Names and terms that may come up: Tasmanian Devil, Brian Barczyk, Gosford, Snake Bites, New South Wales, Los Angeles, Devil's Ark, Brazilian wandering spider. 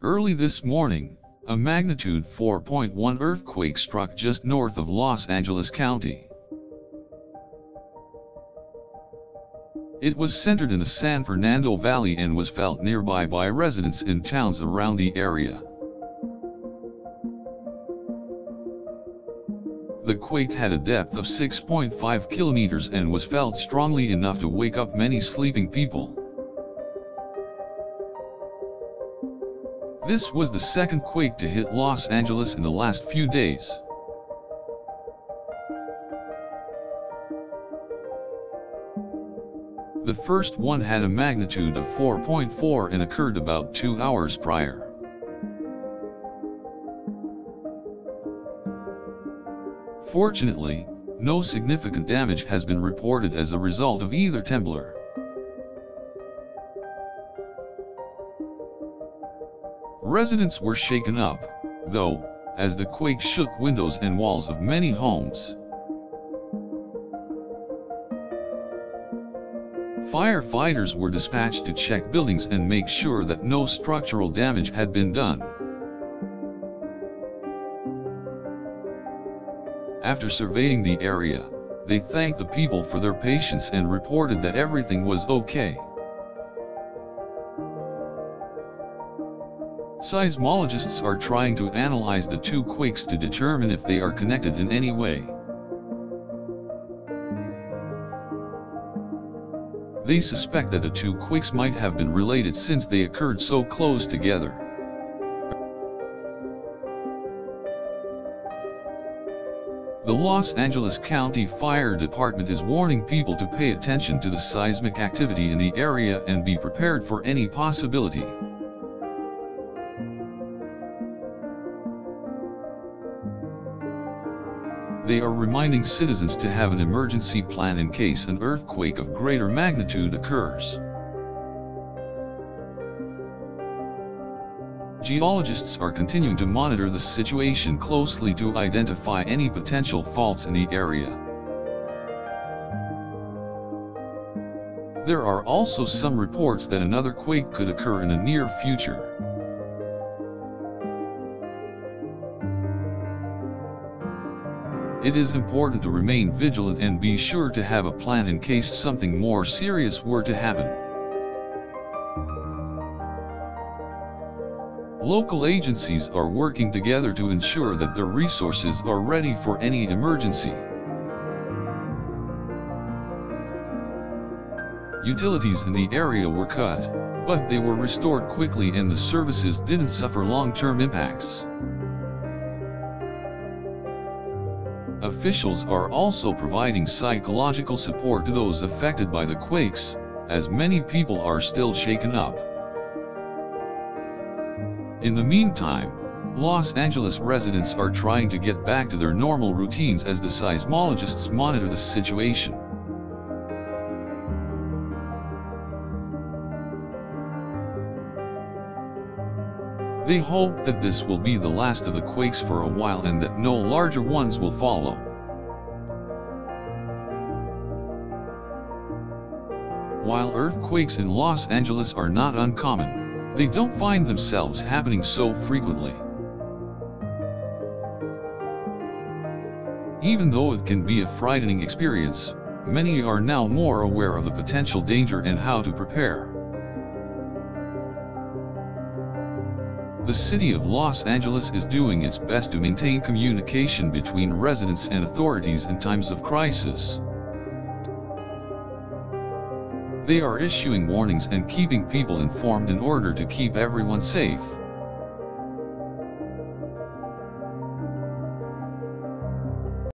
Early this morning, a magnitude 4.1 earthquake struck just north of Los Angeles County. It was centered in the San Fernando Valley and was felt nearby by residents in towns around the area. The quake had a depth of 6.5 kilometers and was felt strongly enough to wake up many sleeping people. This was the second quake to hit Los Angeles in the last few days. The first one had a magnitude of 4.4 and occurred about 2 hours prior. Fortunately, no significant damage has been reported as a result of either tremblor. Residents were shaken up, though, as the quake shook windows and walls of many homes. Firefighters were dispatched to check buildings and make sure that no structural damage had been done. After surveying the area, they thanked the people for their patience and reported that everything was okay. Seismologists are trying to analyze the two quakes to determine if they are connected in any way. They suspect that the two quakes might have been related since they occurred so close together. The Los Angeles County Fire Department is warning people to pay attention to the seismic activity in the area and be prepared for any possibility. They are reminding citizens to have an emergency plan in case an earthquake of greater magnitude occurs. Geologists are continuing to monitor the situation closely to identify any potential faults in the area. There are also some reports that another quake could occur in the near future. It is important to remain vigilant and be sure to have a plan in case something more serious were to happen. Local agencies are working together to ensure that their resources are ready for any emergency. Utilities in the area were cut, but they were restored quickly and the services didn't suffer long-term impacts. Officials are also providing psychological support to those affected by the quakes, as many people are still shaken up. In the meantime, Los Angeles residents are trying to get back to their normal routines as the seismologists monitor the situation. They hope that this will be the last of the quakes for a while and that no larger ones will follow. While earthquakes in Los Angeles are not uncommon, they don't find themselves happening so frequently. Even though it can be a frightening experience, many are now more aware of the potential danger and how to prepare. The city of Los Angeles is doing its best to maintain communication between residents and authorities in times of crisis. They are issuing warnings and keeping people informed in order to keep everyone safe.